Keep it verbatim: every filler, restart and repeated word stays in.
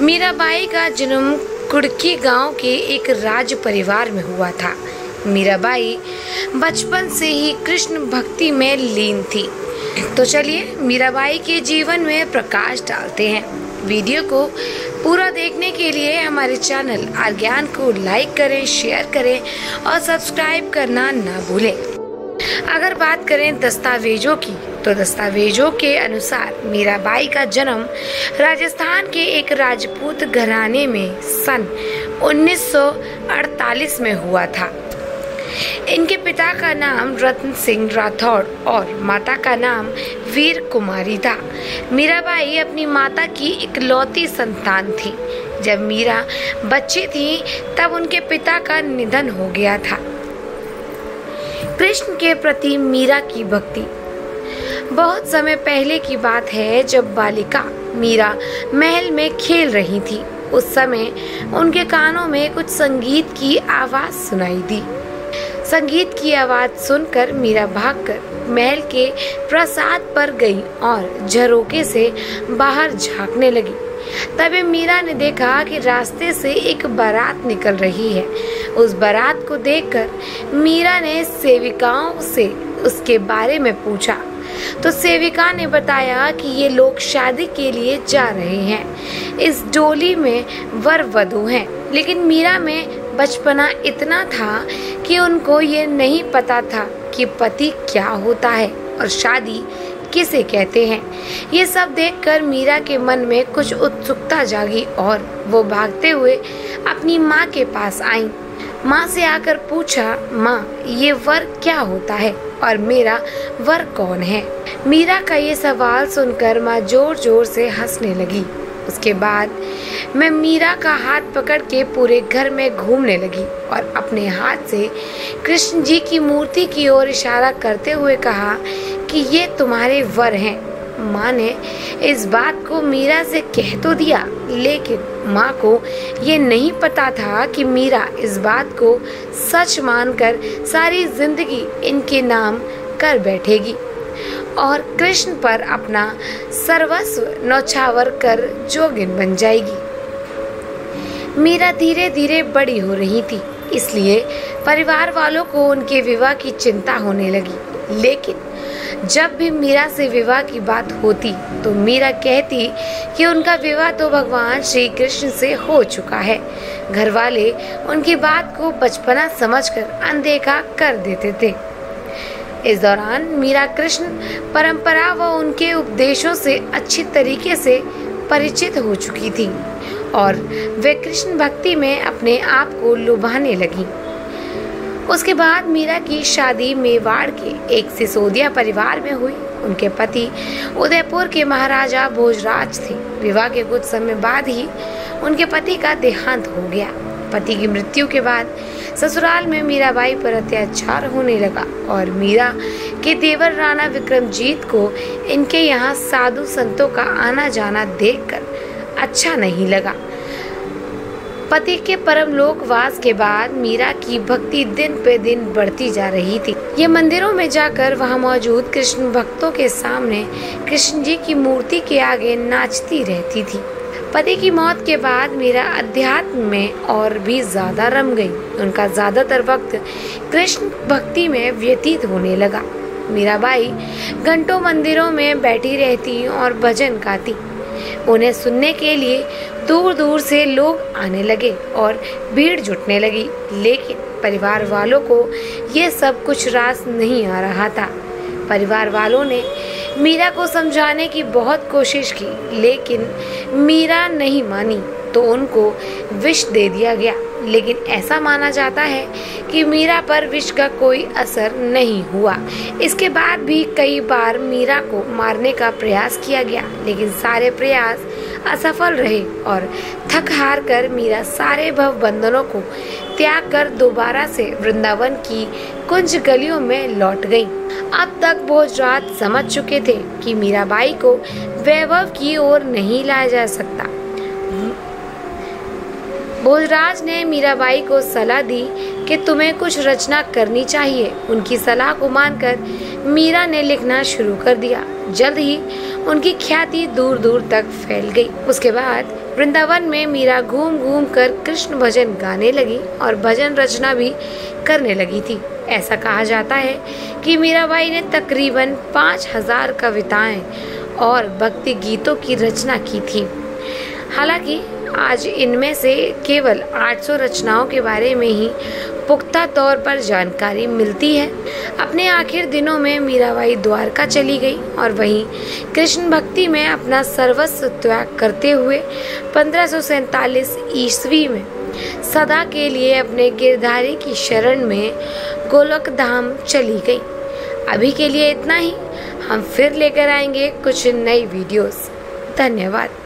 मीराबाई का जन्म कुड़की गांव के एक राज परिवार में हुआ था। मीराबाई बचपन से ही कृष्ण भक्ति में लीन थी। तो चलिए मीराबाई के जीवन में प्रकाश डालते हैं। वीडियो को पूरा देखने के लिए हमारे चैनल आज्ञान को लाइक करें, शेयर करें और सब्सक्राइब करना ना भूलें। अगर बात करें दस्तावेजों की तो दस्तावेजों के अनुसार मीराबाई का जन्म राजस्थान के एक राजपूत घराने में सन उन्नीस सौ अड़तालीस में हुआ था। इनके पिता का नाम रतन सिंह राठौड़ और माता का नाम वीर कुमारी था। मीराबाई अपनी माता की इकलौती संतान थी। जब मीरा बच्ची थी तब उनके पिता का निधन हो गया था। कृष्ण के प्रति मीरा की भक्ति। बहुत समय पहले की बात है, जब बालिका मीरा महल में खेल रही थी, उस समय उनके कानों में कुछ संगीत की आवाज सुनाई दी। संगीत की आवाज सुनकर मीरा भागकर महल के प्रासाद पर गई और झरोके से बाहर झांकने लगी। तभी मीरा ने देखा कि रास्ते से एक बारात निकल रही है। उस बारात को देखकर मीरा ने सेविकाओं से उसके बारे में पूछा तो सेविका ने बताया कि ये लोग शादी के लिए जा रहे हैं। इस डोली में वर वधू हैं। लेकिन मीरा में बचपना इतना था कि उनको ये नहीं पता था कि पति क्या होता है और शादी किसे कहते हैं। ये सब देखकर मीरा के मन में कुछ उत्सुकता जागी और वो भागते हुए अपनी माँ के पास आई। माँ से आकर पूछा, माँ ये वर क्या होता है और मेरा वर कौन है? मीरा का ये सवाल सुनकर माँ जोर जोर से हंसने लगी। उसके बाद मैं मीरा का हाथ पकड़ के पूरे घर में घूमने लगी और अपने हाथ से कृष्ण जी की मूर्ति की ओर इशारा करते हुए कहा कि ये तुम्हारे वर हैं। माँ ने इस बात को मीरा से कह तो दिया, लेकिन माँ को ये नहीं पता था कि मीरा इस बात को सच मानकर सारी जिंदगी इनके नाम कर बैठेगी और कृष्ण पर अपना सर्वस्व नौछावर कर जोगिन बन जाएगी। मीरा धीरे धीरे बड़ी हो रही थी, इसलिए परिवार वालों को उनके विवाह की चिंता होने लगी। लेकिन जब भी मीरा से विवाह की बात होती तो मीरा कहती कि उनका विवाह तो भगवान श्री कृष्ण से हो चुका है। घर वाले उनकी बात को बचपना समझकर अनदेखा कर देते थे। इस दौरान मीरा कृष्ण परंपरा व उनके उपदेशों से अच्छी तरीके से परिचित हो चुकी थी और वे कृष्ण भक्ति में अपने आप को लुभाने लगी। उसके बाद मीरा की शादी मेवाड़ के एक सिसोदिया परिवार में हुई। उनके पति उदयपुर के महाराजा भोजराज थे। विवाह के कुछ समय बाद ही उनके पति का देहांत हो गया। पति की मृत्यु के बाद ससुराल में मीराबाई पर अत्याचार होने लगा और मीरा के देवर राणा विक्रमजीत को इनके यहाँ साधु संतों का आना जाना देखकर अच्छा नहीं लगा। पति के परमलोकवास के बाद मीरा की भक्ति दिन पे दिन बढ़ती जा रही थी। ये मंदिरों में जाकर वहाँ मौजूद कृष्ण भक्तों के सामने कृष्ण जी की मूर्ति के आगे नाचती रहती थी। पति की मौत के बाद मीरा अध्यात्म में और भी ज्यादा रम गई। उनका ज्यादातर वक्त कृष्ण भक्ति में व्यतीत होने लगा। मीराबाई घंटों मंदिरों में बैठी रहती और भजन गाती। उन्हें सुनने के लिए दूर दूर से लोग आने लगे और भीड़ जुटने लगी। लेकिन परिवार वालों को ये सब कुछ रास नहीं आ रहा था। परिवार वालों ने मीरा को समझाने की बहुत कोशिश की, लेकिन मीरा नहीं मानी तो उनको विष दे दिया गया। लेकिन ऐसा माना जाता है कि मीरा पर विष का कोई असर नहीं हुआ। इसके बाद भी कई बार मीरा को मारने का प्रयास किया गया, लेकिन सारे प्रयास असफल रहे और थक हार कर मीरा सारे भव बंधनों को त्याग कर दोबारा से वृंदावन की कुंज गलियों में लौट गई। अब तक भोजराज समझ चुके थे कि मीराबाई को वैभव की ओर नहीं लाया जा सकता। भोजराज ने मीराबाई को सलाह दी कि तुम्हें कुछ रचना करनी चाहिए। उनकी सलाह को मानकर मीरा ने लिखना शुरू कर दिया। जल्द ही उनकी ख्याति दूर दूर तक फैल गई। उसके बाद वृंदावन में मीरा घूम घूम कर कृष्ण भजन गाने लगी और भजन रचना भी करने लगी थी। ऐसा कहा जाता है कि मीराबाई ने तकरीबन पाँच हज़ार कविताएँ और भक्ति गीतों की रचना की थी। हालांकि आज इनमें से केवल आठ सौ रचनाओं के बारे में ही पुख्ता तौर पर जानकारी मिलती है। अपने आखिर दिनों में मीराबाई द्वारका चली गई और वहीं कृष्ण भक्ति में अपना सर्वस्व त्याग करते हुए पंद्रह सौ सैंतालीस ईस्वी में सदा के लिए अपने गिरधारी की शरण में गोलक धाम चली गई। अभी के लिए इतना ही। हम फिर लेकर आएंगे कुछ नई वीडियोस। धन्यवाद।